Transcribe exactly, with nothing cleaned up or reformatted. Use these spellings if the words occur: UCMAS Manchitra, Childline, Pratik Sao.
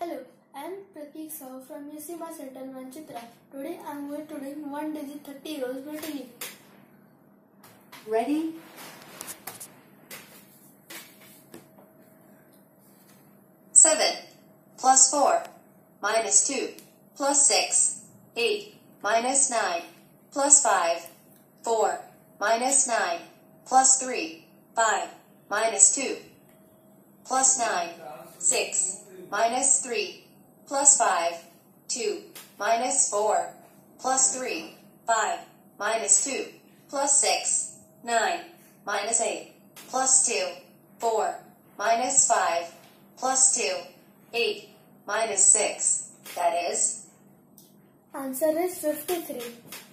Hello, I am Pratik Sao from U C M A S Manchitra. Today I am going to do one digit thirty rows vertically. Ready? seven plus four minus two plus six, eight minus nine plus five, four minus nine plus three, five minus two plus nine, six minus three plus five, two minus four plus three, five minus two plus six, nine minus eight plus two, four minus five plus two, eight minus six. That is? Answer is fifty-three.